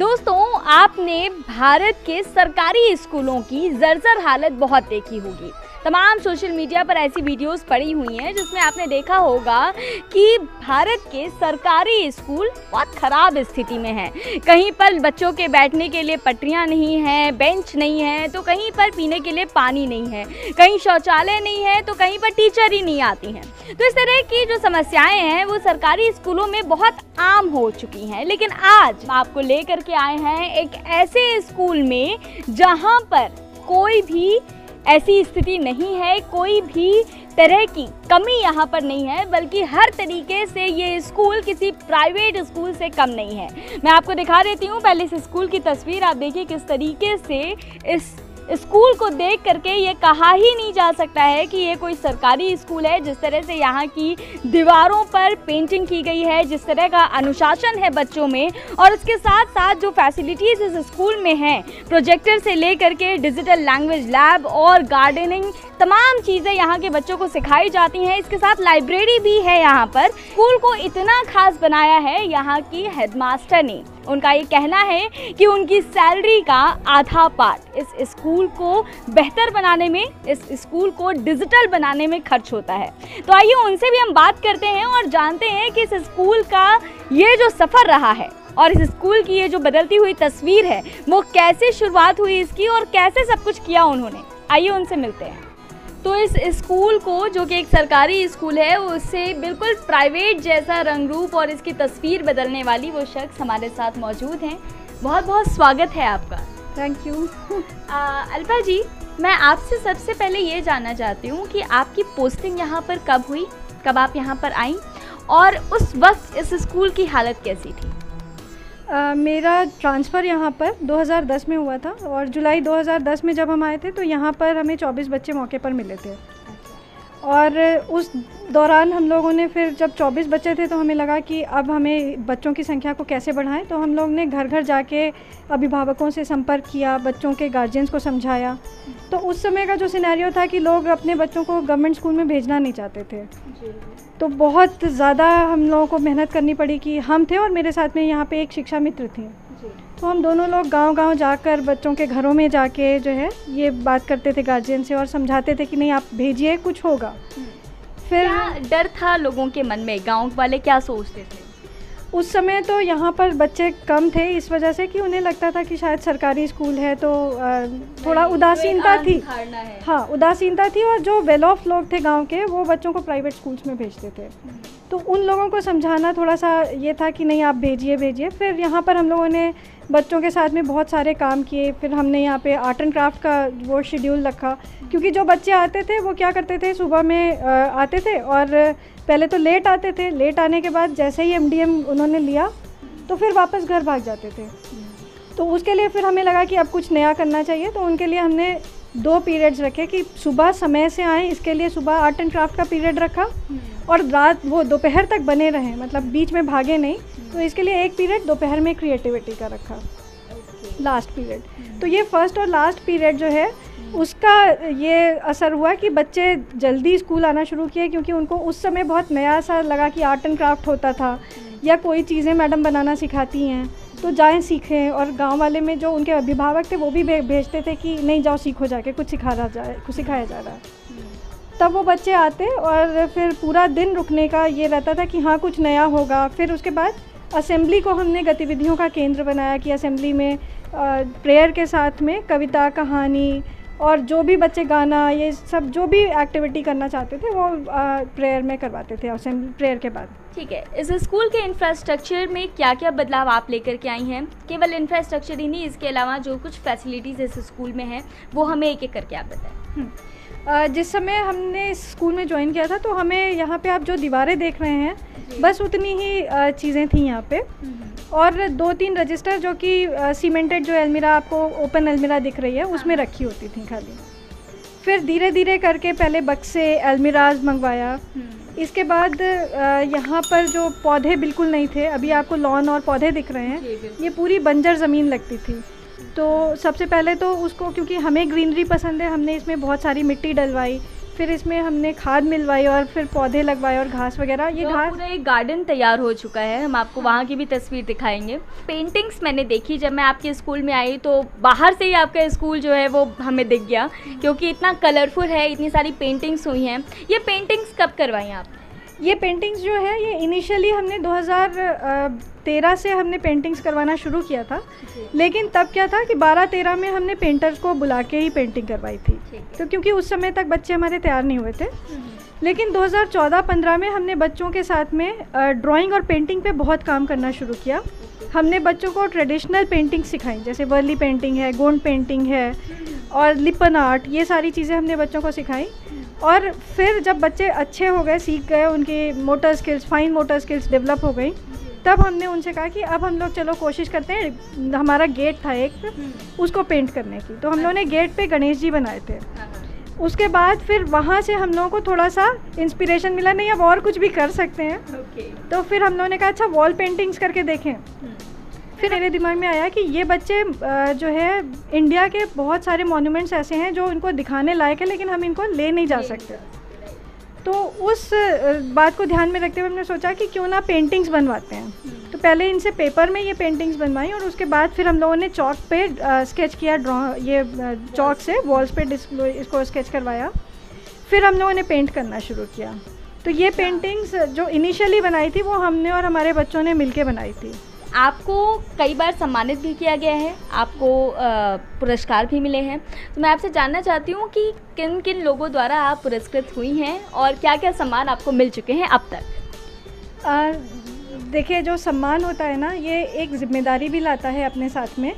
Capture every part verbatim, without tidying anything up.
दोस्तों आपने भारत के सरकारी स्कूलों की जर्जर हालत बहुत देखी होगी। तमाम सोशल मीडिया पर ऐसी वीडियोस पड़ी हुई हैं जिसमें आपने देखा होगा कि भारत के सरकारी स्कूल बहुत ख़राब स्थिति में हैं। कहीं पर बच्चों के बैठने के लिए पटरियां नहीं हैं, बेंच नहीं है, तो कहीं पर पीने के लिए पानी नहीं है, कहीं शौचालय नहीं है, तो कहीं पर टीचर ही नहीं आती हैं। तो इस तरह की जो समस्याएँ हैं वो सरकारी स्कूलों में बहुत आम हो चुकी हैं। लेकिन आज आपको ले करके आए हैं एक ऐसे स्कूल में जहाँ पर कोई भी ऐसी स्थिति नहीं है, कोई भी तरह की कमी यहाँ पर नहीं है, बल्कि हर तरीके से ये स्कूल किसी प्राइवेट स्कूल से कम नहीं है। मैं आपको दिखा देती हूँ पहले इस स्कूल की तस्वीर। आप देखिए किस तरीके से इस स्कूल को देख करके ये कहा ही नहीं जा सकता है कि ये कोई सरकारी स्कूल है। जिस तरह से यहाँ की दीवारों पर पेंटिंग की गई है, जिस तरह का अनुशासन है बच्चों में, और उसके साथ साथ जो फैसिलिटीज़ इस स्कूल में हैं, प्रोजेक्टर से ले करके डिजिटल लैंग्वेज लैब और गार्डनिंग, तमाम चीज़ें यहाँ के बच्चों को सिखाई जाती हैं। इसके साथ लाइब्रेरी भी है यहाँ पर। स्कूल को इतना खास बनाया है यहाँ की हेडमास्टर ने। उनका ये कहना है कि उनकी सैलरी का आधा पार्ट इस स्कूल को बेहतर बनाने में, इस स्कूल को डिजिटल बनाने में खर्च होता है। तो आइए उनसे भी हम बात करते हैं और जानते हैं कि इस स्कूल का ये जो सफ़र रहा है और इस स्कूल की ये जो बदलती हुई तस्वीर है वो कैसे शुरुआत हुई इसकी और कैसे सब कुछ किया उन्होंने। आइए उनसे मिलते हैं। तो इस स्कूल को, जो कि एक सरकारी स्कूल है, उससे बिल्कुल प्राइवेट जैसा रंग रूप और इसकी तस्वीर बदलने वाली वो शख्स हमारे साथ मौजूद हैं। बहुत बहुत स्वागत है आपका। Thank you. अल्पा जी, मैं आपसे सबसे पहले ये जानना चाहती हूँ कि आपकी पोस्टिंग यहाँ पर कब हुई, कब आप यहाँ पर आई, और उस वक्त इस स्कूल की हालत कैसी थी? Uh, मेरा ट्रांसफ़र यहाँ पर दो हज़ार दस में हुआ था और जुलाई दो हज़ार दस में जब हम आए थे तो यहाँ पर हमें चौबीस बच्चे मौके पर मिले थे। और उस दौरान हम लोगों ने फिर, जब चौबीस बच्चे थे तो हमें लगा कि अब हमें बच्चों की संख्या को कैसे बढ़ाएं, तो हम लोग ने घर घर जाके अभिभावकों से संपर्क किया, बच्चों के गार्जियंस को समझाया। तो उस समय का जो सिनेरियो था कि लोग अपने बच्चों को गवर्नमेंट स्कूल में भेजना नहीं चाहते थे, तो बहुत ज़्यादा हम लोगों को मेहनत करनी पड़ी। कि हम थे और मेरे साथ में यहाँ पे एक शिक्षा मित्र थी, तो हम दोनों लोग गांव-गांव जाकर बच्चों के घरों में जाके जो है ये बात करते थे गार्जियन से और समझाते थे कि नहीं आप भेजिए, कुछ होगा। फिर डर था लोगों के मन में, गांव वाले क्या सोचते थे? उस समय तो यहाँ पर बच्चे कम थे, इस वजह से कि उन्हें लगता था कि शायद सरकारी स्कूल है तो थोड़ा उदासीनता थी। हाँ, उदासीनता थी। और जो वेल ऑफ लोग थे गांव के, वो बच्चों को प्राइवेट स्कूल्स में भेजते थे, तो उन लोगों को समझाना थोड़ा सा ये था कि नहीं आप भेजिए भेजिए। फिर यहाँ पर हम लोगों ने बच्चों के साथ में बहुत सारे काम किए। फिर हमने यहाँ पे आर्ट एंड क्राफ्ट का वो शेड्यूल रखा, क्योंकि जो बच्चे आते थे वो क्या करते थे, सुबह में आते थे और पहले तो लेट आते थे, लेट आने के बाद जैसे ही एमडीएम उन्होंने लिया तो फिर वापस घर भाग जाते थे। तो उसके लिए फिर हमें लगा कि अब कुछ नया करना चाहिए, तो उनके लिए हमने दो पीरियड्स रखे कि सुबह समय से आएँ, इसके लिए सुबह आर्ट एंड क्राफ्ट का पीरियड रखा और रात वो दोपहर तक बने रहें, मतलब बीच में भागे नहीं। तो इसके लिए एक पीरियड दोपहर में क्रिएटिविटी का रखा, लास्ट पीरियड। तो ये फर्स्ट और लास्ट पीरियड जो है उसका ये असर हुआ कि बच्चे जल्दी स्कूल आना शुरू किए, क्योंकि उनको उस समय बहुत नया सा लगा कि आर्ट एंड क्राफ्ट होता था या कोई चीज़ें मैडम बनाना सिखाती हैं, तो जाएं सीखें। और गांव वाले में जो उनके अभिभावक थे वो भी भेजते थे कि नहीं जाओ सीखो, जाके कुछ सिखा रहा जाए, कुछ सिखाया जा रहा है। तब वो बच्चे आते और फिर पूरा दिन रुकने का ये रहता था कि हाँ कुछ नया होगा। फिर उसके बाद असेंबली को हमने गतिविधियों का केंद्र बनाया कि असेंबली में प्रेयर के साथ में कविता, कहानी और जो भी बच्चे गाना, ये सब जो भी एक्टिविटी करना चाहते थे वो प्रेयर में करवाते थे असेंबली प्रेयर के बाद। ठीक है, इस स्कूल के इंफ्रास्ट्रक्चर में क्या क्या बदलाव आप लेकर के आई हैं? केवल इंफ्रास्ट्रक्चर ही नहीं, इसके अलावा जो कुछ फैसिलिटीज़ इस स्कूल में हैं वो हमें एक एक करके आप बताएं। जिस समय हमने इस स्कूल में ज्वाइन किया था तो हमें यहाँ पे आप जो दीवारें देख रहे हैं बस उतनी ही चीज़ें थीं यहाँ पे, और दो तीन रजिस्टर जो कि सीमेंटेड जो अलमीरा आपको ओपन अलमीरा दिख रही है उसमें रखी होती थी खाली। फिर धीरे धीरे करके पहले बक्से, अलमीराज मंगवाया। इसके बाद यहाँ पर जो पौधे बिल्कुल नहीं थे, अभी आपको लॉन और पौधे दिख रहे हैं, ये पूरी बंजर ज़मीन लगती थी। तो सबसे पहले तो उसको, क्योंकि हमें ग्रीनरी पसंद है, हमने इसमें बहुत सारी मिट्टी डलवाई, फिर इसमें हमने खाद मिलवाई और फिर पौधे लगवाए और घास वगैरह। ये तो घास पूरा एक गार्डन तैयार हो चुका है। हम आपको वहाँ की भी तस्वीर दिखाएंगे। पेंटिंग्स मैंने देखी जब मैं आपके स्कूल में आई तो बाहर से ही आपका स्कूल जो है वो हमें दिख गया क्योंकि इतना कलरफुल है, इतनी सारी पेंटिंग्स हुई हैं। ये पेंटिंग्स कब करवाई आप? ये पेंटिंग्स जो है ये इनिशियली हमने दो हज़ार तेरह से हमने पेंटिंग्स करवाना शुरू किया था, लेकिन तब क्या था कि बारह तेरह में हमने पेंटर्स को बुला के ही पेंटिंग करवाई थी, तो क्योंकि उस समय तक बच्चे हमारे तैयार नहीं हुए थे। लेकिन दो हज़ार चौदह पंद्रह में हमने बच्चों के साथ में ड्राइंग और पेंटिंग पे बहुत काम करना शुरू किया। हमने बच्चों को ट्रेडिशनल पेंटिंग सिखाई, जैसे वर्ली पेंटिंग है, गोंड पेंटिंग है और लिपन आर्ट, ये सारी चीज़ें हमने बच्चों को सिखाई। और फिर जब बच्चे अच्छे हो गए, सीख गए, उनकी motor skills, fine motor skills develop हो गई, तब हमने उनसे कहा कि अब हम लोग चलो कोशिश करते हैं। हमारा गेट था एक, उसको पेंट करने की, तो हम लोगों ने गेट पे गणेश जी बनाए थे। उसके बाद फिर वहाँ से हम लोगों को थोड़ा सा इंस्पिरेशन मिला, नहीं अब और कुछ भी कर सकते हैं। तो फिर हम लोगों ने कहा अच्छा वॉल पेंटिंग्स करके देखें। फिर मेरे दिमाग में आया कि ये बच्चे जो है इंडिया के बहुत सारे मॉन्यूमेंट्स ऐसे हैं जो इनको दिखाने लायक है, लेकिन हम इनको ले नहीं जा सकते। तो उस बात को ध्यान में रखते हुए हमने सोचा कि क्यों ना पेंटिंग्स बनवाते हैं। तो पहले इनसे पेपर में ये पेंटिंग्स बनवाई और उसके बाद फिर हम लोगों ने चौक पे स्केच किया, ड्रॉ ये चौक से वॉल्स पे इसको स्केच करवाया। फिर हम लोगों ने पेंट करना शुरू किया। तो ये पेंटिंग्स जो इनिशियली बनाई थी वो हमने और हमारे बच्चों ने मिल के बनाई थी। आपको कई बार सम्मानित भी किया गया है, आपको पुरस्कार भी मिले हैं, तो मैं आपसे जानना चाहती हूँ कि किन किन लोगों द्वारा आप पुरस्कृत हुई हैं और क्या क्या सम्मान आपको मिल चुके हैं अब तक? देखिए, जो सम्मान होता है ना, ये एक जिम्मेदारी भी लाता है अपने साथ में,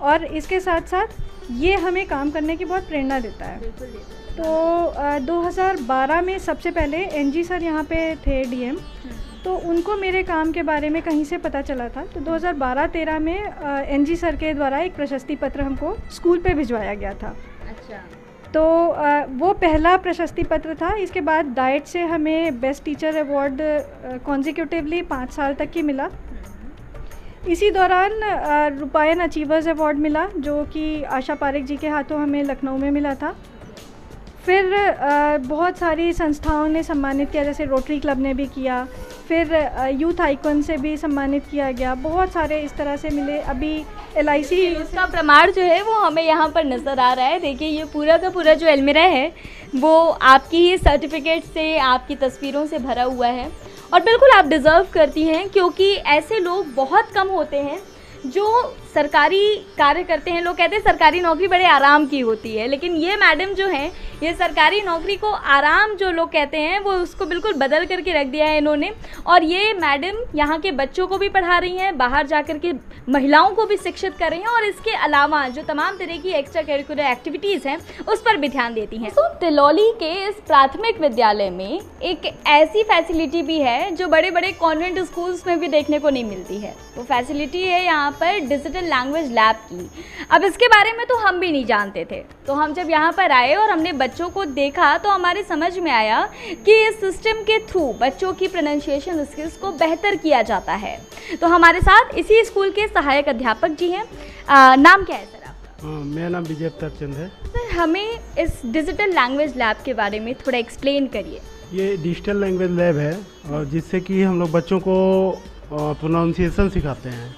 और इसके साथ साथ ये हमें काम करने की बहुत प्रेरणा देता है। तो आ, दो हज़ार बारह में सबसे पहले एन जी सर यहाँ पे थे डी एम, तो उनको मेरे काम के बारे में कहीं से पता चला था। तो दो हज़ार बारह तेरह में एन जी सर के द्वारा एक प्रशस्ति पत्र हमको स्कूल पे भिजवाया गया था। अच्छा। तो आ, वो पहला प्रशस्ति पत्र था। इसके बाद डाइट से हमें बेस्ट टीचर अवार्ड कॉन्जिक्यूटिवली पाँच साल तक की मिला। इसी दौरान आ, रूपायन अचीवर्स अवार्ड मिला जो कि आशा पारेख जी के हाथों हमें लखनऊ में मिला था। फिर आ, बहुत सारी संस्थाओं ने सम्मानित किया, जैसे रोटरी क्लब ने भी किया, फिर यूथ आइकॉन से भी सम्मानित किया गया। बहुत सारे इस तरह से मिले। अभी एल आई सी उसका प्रमाण जो है वो हमें यहाँ पर नज़र आ रहा है। देखिए, ये पूरा का पूरा जो अलमीरा है वो आपकी ही सर्टिफिकेट से, आपकी तस्वीरों से भरा हुआ है। और बिल्कुल आप डिज़र्व करती हैं क्योंकि ऐसे लोग बहुत कम होते हैं जो सरकारी कार्य करते हैं। लोग कहते हैं सरकारी नौकरी बड़े आराम की होती है, लेकिन ये मैडम जो हैं ये सरकारी नौकरी को आराम जो लोग कहते हैं वो उसको बिल्कुल बदल करके रख दिया है इन्होंने। और ये मैडम यहाँ के बच्चों को भी पढ़ा रही हैं, बाहर जा कर के महिलाओं को भी शिक्षित कर रही हैं, और इसके अलावा जो तमाम तरह की एक्स्ट्रा करिकुलर एक्टिविटीज़ हैं उस पर भी ध्यान देती हैं। तो तिलोली के इस प्राथमिक विद्यालय में एक ऐसी फैसिलिटी भी है जो बड़े बड़े कॉन्वेंट स्कूल्स में भी देखने को नहीं मिलती है। वो फैसिलिटी है यहाँ पर डिजिटल लैंग्वेज लैब की। अब इसके बारे में तो हम भी नहीं जानते थे, तो हम जब यहाँ पर आए और हमने बच्चों को देखा तो हमारे समझ में आया कि इस सिस्टम के थ्रू बच्चों की प्रोनंसिएशन स्किल्स को बेहतर किया जाता है। तो हमारे साथ इसी स्कूल के सहायक अध्यापक जी हैं। आ, नाम क्या है सर आपका? मेरा नाम विजय अवतार चंद है। सर, हमें इस डिजिटल लैंग्वेज लैब के बारे में थोड़ा एक्सप्लेन करिए। ये डिजिटल लैंग्वेज लैब है और जिससे कि हम लोग बच्चों को प्रोनाउंसिएशन सिखाते हैं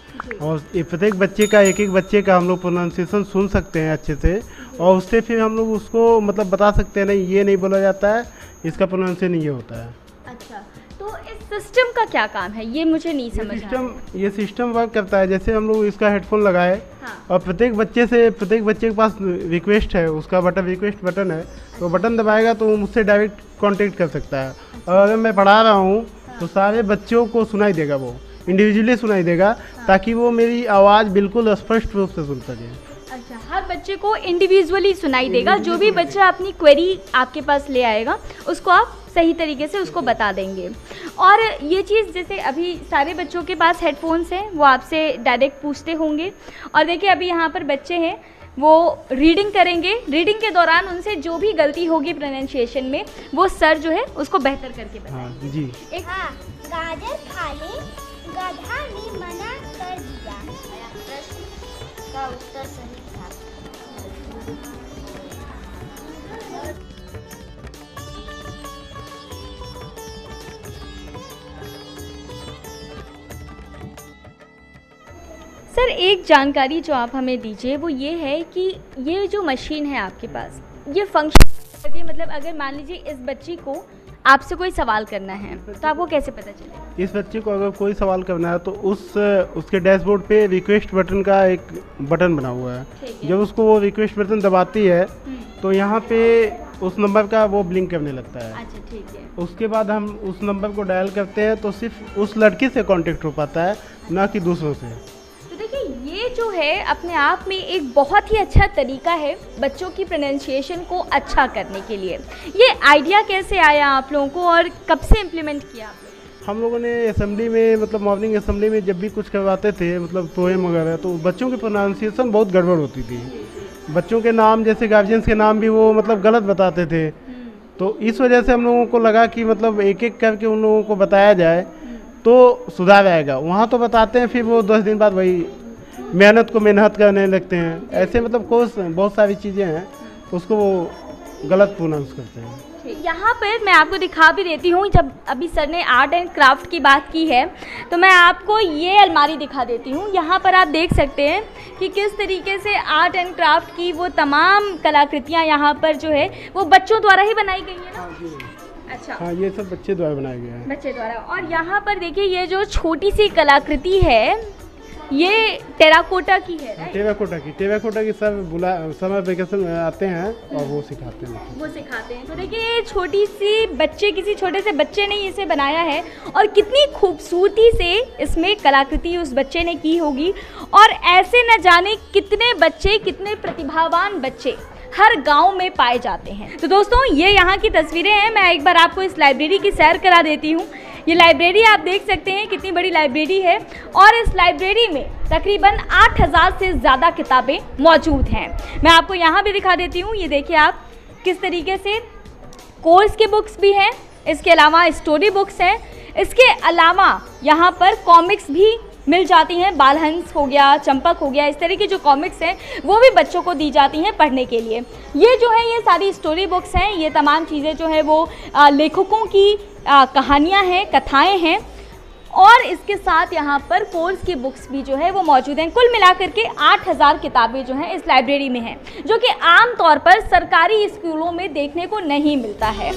और प्रत्येक बच्चे का, एक एक बच्चे का हम लोग प्रोनाउंसिएशन सुन सकते हैं अच्छे से, और उससे फिर हम लोग उसको मतलब बता सकते हैं नहीं ये नहीं बोला जाता है, इसका प्रोनाउंसिएशन ये होता है। अच्छा, तो इस सिस्टम का क्या काम है ये मुझे नहीं समझ आ रहा है। ये सिस्टम वर्क करता है जैसे हम लोग इसका हेडफोन लगाए। हाँ। और प्रत्येक बच्चे से, प्रत्येक बच्चे के पास रिक्वेस्ट है, उसका बटन रिक्वेस्ट बटन है। अच्छा। तो बटन दबाएगा तो वो मुझसे डायरेक्ट कॉन्टेक्ट कर सकता है। और अगर मैं पढ़ा रहा हूँ तो सारे बच्चों को सुनाई देगा, वो इंडिविजुअली सुनाई देगा। हाँ। ताकि वो मेरी आवाज़ बिल्कुल स्पष्ट रूप से सुन सके। अच्छा, हर बच्चे को इंडिविजुअली सुनाई देगा। जो भी बच्चा अपनी क्वेरी आपके पास ले आएगा उसको आप सही तरीके से उसको बता देंगे। और ये चीज़ जैसे अभी सारे बच्चों के पास हेडफोन्स हैं, वो आपसे डायरेक्ट पूछते होंगे। और देखिए, अभी यहाँ पर बच्चे हैं वो रीडिंग करेंगे। रीडिंग के दौरान उनसे जो भी गलती होगी प्रोनाउंसिएशन में वो सर जो है उसको बेहतर करके बताएंगे। जी। एक गाजर खाली गधा ने मना कर दिया। मेरा प्रश्न का उत्तर सही था। सर एक जानकारी जो आप हमें दीजिए वो ये है कि ये जो मशीन है आपके पास ये फंक्शन, मतलब अगर मान लीजिए इस बच्ची को आपसे कोई सवाल करना है तो आपको कैसे पता चले? इस बच्चे को अगर कोई सवाल करना है तो उस उसके डैशबोर्ड पे रिक्वेस्ट बटन का एक बटन बना हुआ है, जब उसको वो रिक्वेस्ट बटन दबाती है तो यहाँ पे उस नंबर का वो ब्लिंक करने लगता है। अच्छा, ठीक है। उसके बाद हम उस नंबर को डायल करते हैं तो सिर्फ उस लड़की से कॉन्टेक्ट हो पाता है, ना कि दूसरों से। तो देखिए ये जो है अपने आप में एक बहुत ही अच्छा तरीका है बच्चों की प्रोनाउंसिएशन को अच्छा करने के लिए। ये आइडिया कैसे आया आप लोगों को और कब से इम्प्लीमेंट किया आप? हम लोगों ने असेंबली में, मतलब मॉर्निंग असेंबली में जब भी कुछ करवाते थे, मतलब पोएम वगैरह, तो बच्चों की प्रोनाउंसिएशन बहुत गड़बड़ होती थी। बच्चों के नाम जैसे गार्जियंस के नाम भी वो मतलब गलत बताते थे, तो इस वजह से हम लोगों को लगा कि मतलब एक एक करके उन लोगों को बताया जाए तो सुधार आएगा। वहाँ तो बताते हैं, फिर वो दस दिन बाद वही मेहनत को मेहनत करने लगते हैं। ऐसे मतलब कोर्स बहुत सारी चीज़ें हैं उसको वो गलत प्रोनाउंस करते हैं। यहाँ पर मैं आपको दिखा भी देती हूँ, जब अभी सर ने आर्ट एंड क्राफ्ट की बात की है तो मैं आपको ये अलमारी दिखा देती हूँ। यहाँ पर आप देख सकते हैं कि किस तरीके से आर्ट एंड क्राफ्ट की वो तमाम कलाकृतियाँ यहाँ पर जो है वो बच्चों द्वारा ही बनाई गई है ना? अच्छा, हाँ, ये सब बच्चे द्वारा बनाए गए हैं, बच्चे द्वारा। और यहाँ पर देखिए ये जो छोटी सी कलाकृति है ये टेराकोटा की है। टेराकोटा की टेराकोटा की सब बुला समर वेकेशन आते हैं और वो सिखाते हैं वो सिखाते हैं तो देखिए छोटी सी बच्चे, किसी छोटे से बच्चे ने इसे बनाया है और कितनी खूबसूरती से इसमें कलाकृति उस बच्चे ने की होगी। और ऐसे न जाने कितने बच्चे, कितने प्रतिभावान बच्चे हर गांव में पाए जाते हैं। तो दोस्तों ये यहाँ की तस्वीरें हैं। मैं एक बार आपको इस लाइब्रेरी की सैर करा देती हूँ। ये लाइब्रेरी आप देख सकते हैं कितनी बड़ी लाइब्रेरी है और इस लाइब्रेरी में तकरीबन आठ हज़ार से ज़्यादा किताबें मौजूद हैं। मैं आपको यहाँ भी दिखा देती हूँ, ये देखिए आप किस तरीके से कोर्स की बुक्स भी हैं, इसके अलावा स्टोरी बुक्स हैं, इसके अलावा यहाँ पर कॉमिक्स भी मिल जाती हैं। बाल हंस हो गया, चंपक हो गया, इस तरह की जो कॉमिक्स हैं वो भी बच्चों को दी जाती हैं पढ़ने के लिए। ये जो है ये सारी स्टोरी बुक्स हैं, ये तमाम चीज़ें जो है वो लेखकों की कहानियाँ हैं, कथाएँ हैं और इसके साथ यहाँ पर कोर्स की बुक्स भी जो है वो मौजूद हैं। कुल मिलाकर के आठ हज़ार किताबें जो हैं इस लाइब्रेरी में हैं, जो कि आम तौर पर सरकारी स्कूलों में देखने को नहीं मिलता है।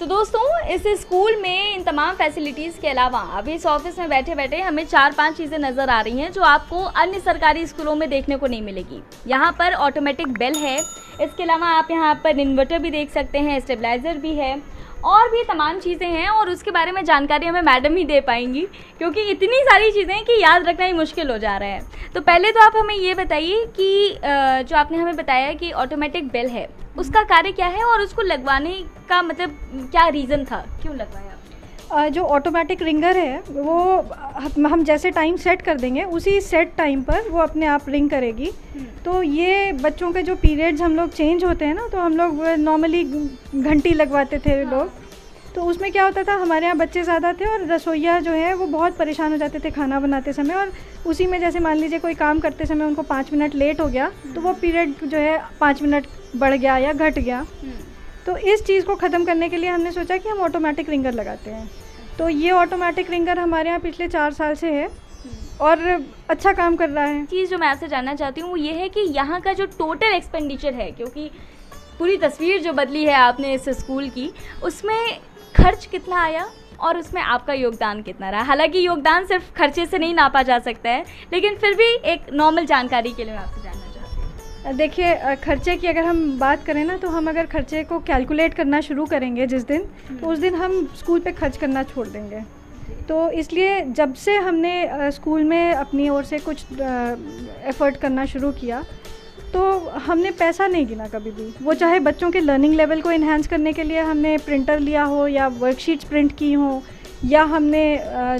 तो दोस्तों इस स्कूल में इन तमाम फैसिलिटीज़ के अलावा अभी इस ऑफिस में बैठे बैठे हमें चार पांच चीज़ें नज़र आ रही हैं जो आपको अन्य सरकारी स्कूलों में देखने को नहीं मिलेगी। यहाँ पर ऑटोमेटिक बेल है, इसके अलावा आप यहाँ पर इन्वर्टर भी देख सकते हैं, स्टेबलाइज़र भी है और भी तमाम चीज़ें हैं। और उसके बारे में जानकारी हमें मैडम ही दे पाएंगी क्योंकि इतनी सारी चीज़ें कि याद रखना ही मुश्किल हो जा रहा है। तो पहले तो आप हमें ये बताइए कि जो आपने हमें बताया कि ऑटोमेटिक बेल है उसका कार्य क्या है और उसको लगवाने का मतलब क्या रीज़न था, क्यों लगवाया? जो ऑटोमेटिक रिंगर है वो हम जैसे टाइम सेट कर देंगे उसी सेट टाइम पर वो अपने आप रिंग करेगी। तो ये बच्चों के जो पीरियड्स हम लोग चेंज होते हैं ना, तो हम लोग नॉर्मली घंटी लगवाते थे हाँ। लोग तो उसमें क्या होता था, हमारे यहाँ बच्चे ज़्यादा थे और रसोईया जो है वो बहुत परेशान हो जाते थे खाना बनाते समय। और उसी में जैसे मान लीजिए कोई काम करते समय उनको पाँच मिनट लेट हो गया तो वो पीरियड जो है पाँच मिनट बढ़ गया या घट गया। तो इस चीज़ को ख़त्म करने के लिए हमने सोचा कि हम ऑटोमेटिक रिंगर लगाते हैं। तो ये ऑटोमेटिक रिंगर हमारे यहाँ पिछले चार साल से है और अच्छा काम कर रहा है। चीज़ जो मैं आपसे जानना चाहती हूँ वो ये है कि यहाँ का जो टोटल एक्सपेंडिचर है, क्योंकि पूरी तस्वीर जो बदली है आपने इस स्कूल की, उसमें खर्च कितना आया और उसमें आपका योगदान कितना रहा? हालांकि योगदान सिर्फ खर्चे से नहीं नापा जा सकता है, लेकिन फिर भी एक नॉर्मल जानकारी के लिए मैं आपसे जानना चाहती हूँ। देखिए खर्चे की अगर हम बात करें ना, तो हम अगर खर्चे को कैलकुलेट करना शुरू करेंगे जिस दिन, तो उस दिन हम स्कूल पे खर्च करना छोड़ देंगे। तो इसलिए जब से हमने स्कूल में अपनी ओर से कुछ एफ़र्ट करना शुरू किया तो हमने पैसा नहीं गिना कभी भी। वो चाहे बच्चों के लर्निंग लेवल को इन्हेंस करने के लिए हमने प्रिंटर लिया हो या वर्कशीट्स प्रिंट की हो या हमने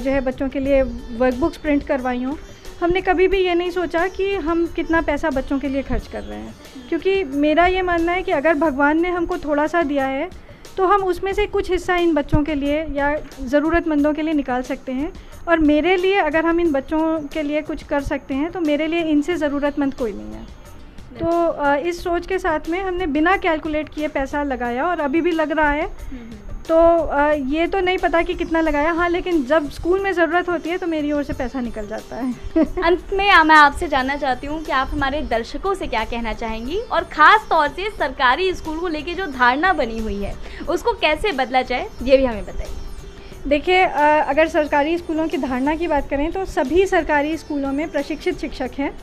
जो है बच्चों के लिए वर्कबुक्स प्रिंट करवाई हो, हमने कभी भी ये नहीं सोचा कि हम कितना पैसा बच्चों के लिए खर्च कर रहे हैं। क्योंकि मेरा ये मानना है कि अगर भगवान ने हमको थोड़ा सा दिया है तो हम उसमें से कुछ हिस्सा इन बच्चों के लिए या ज़रूरतमंदों के लिए निकाल सकते हैं। और मेरे लिए अगर हम इन बच्चों के लिए कुछ कर सकते हैं तो मेरे लिए इनसे ज़रूरतमंद कोई नहीं है। तो इस सोच के साथ में हमने बिना कैलकुलेट किए पैसा लगाया और अभी भी लग रहा है। तो ये तो नहीं पता कि कितना लगाया, हाँ, लेकिन जब स्कूल में ज़रूरत होती है तो मेरी ओर से पैसा निकल जाता है। अंत में मैं आपसे जानना चाहती हूँ कि आप हमारे दर्शकों से क्या कहना चाहेंगी, और ख़ास तौर से सरकारी स्कूल को लेके जो धारणा बनी हुई है उसको कैसे बदला जाए, ये भी हमें बताइए। देखिए, अगर सरकारी स्कूलों की धारणा की बात करें तो सभी सरकारी स्कूलों में प्रशिक्षित शिक्षक हैं,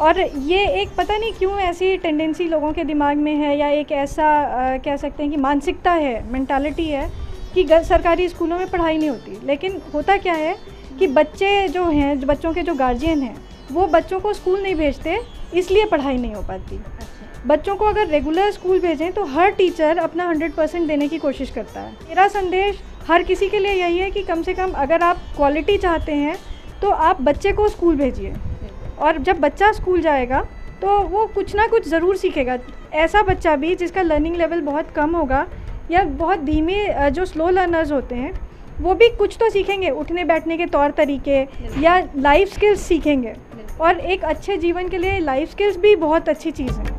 और ये एक पता नहीं क्यों ऐसी टेंडेंसी लोगों के दिमाग में है, या एक ऐसा आ, कह सकते हैं कि मानसिकता है, मेंटालिटी है कि सरकारी स्कूलों में पढ़ाई नहीं होती। लेकिन होता क्या है कि बच्चे जो हैं, बच्चों के जो गार्जियन हैं, वो बच्चों को स्कूल नहीं भेजते, इसलिए पढ़ाई नहीं हो पाती। बच्चों को अगर रेगुलर स्कूल भेजें तो हर टीचर अपना हंड्रेड परसेंट देने की कोशिश करता है। मेरा संदेश हर किसी के लिए यही है कि कम से कम अगर आप क्वालिटी चाहते हैं तो आप बच्चे को स्कूल भेजिए, और जब बच्चा स्कूल जाएगा तो वो कुछ ना कुछ ज़रूर सीखेगा। ऐसा बच्चा भी जिसका लर्निंग लेवल बहुत कम होगा या बहुत धीमे, जो स्लो लर्नर्स होते हैं, वो भी कुछ तो सीखेंगे, उठने बैठने के तौर तरीके या लाइफ स्किल्स सीखेंगे, और एक अच्छे जीवन के लिए लाइफ स्किल्स भी बहुत अच्छी चीज़ है।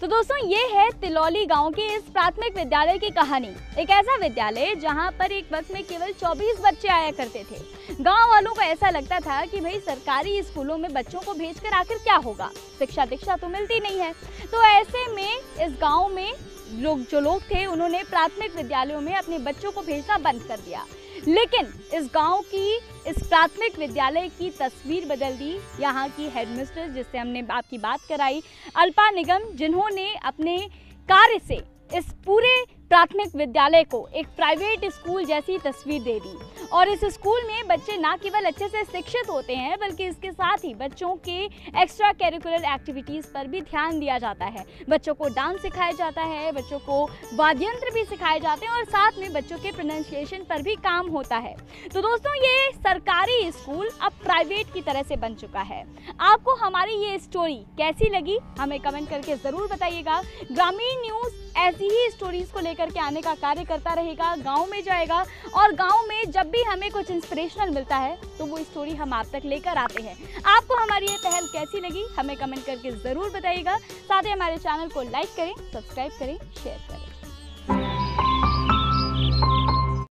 तो दोस्तों, ये है तिलोली गांव के इस प्राथमिक विद्यालय की कहानी, एक ऐसा विद्यालय जहां पर एक वक्त में केवल चौबीस बच्चे आया करते थे। गांव वालों को ऐसा लगता था कि भाई सरकारी स्कूलों में बच्चों को भेजकर आखिर क्या होगा, शिक्षा दीक्षा तो मिलती नहीं है। तो ऐसे में इस गांव में लोग जो लोग थे उन्होंने प्राथमिक विद्यालयों में अपने बच्चों को भेजना बंद कर दिया। लेकिन इस गांव की, इस प्राथमिक विद्यालय की तस्वीर बदल दी। यहाँ की हेडमिस्ट्रेस, जिससे हमने आपकी बात कराई, अल्पा निगम, जिन्होंने अपने कार्य से इस पूरे प्राथमिक विद्यालय को एक प्राइवेट स्कूल जैसी तस्वीर दे दी। और इस स्कूल में बच्चे ना केवल अच्छे से शिक्षित होते हैं, बल्कि इसके साथ ही बच्चों के एक्स्ट्रा कैरिकुलर एक्टिविटीज़ पर भी ध्यान दिया जाता है। बच्चों को डांस सिखाया जाता है, बच्चों को वाद्य यंत्र भी सिखाए जाते हैं, और साथ में बच्चों के प्रोनाउंसिएशन पर भी काम होता है। तो दोस्तों, ये सरकारी स्कूल अब प्राइवेट की तरह से बन चुका है। आपको हमारी ये स्टोरी कैसी लगी, हमें कमेंट करके ज़रूर बताइएगा। ग्रामीण न्यूज़ ऐसी ही स्टोरीज़ को लेकर के आने का कार्य करता रहेगा, गांव में जाएगा, और गांव में जब भी हमें कुछ इंस्पिरेशनल मिलता है तो वो स्टोरी हम आप तक लेकर आते हैं। आपको हमारी ये पहल कैसी लगी, हमें कमेंट करके ज़रूर बताइएगा। साथ ही हमारे चैनल को लाइक करें, सब्सक्राइब करें, शेयर करें।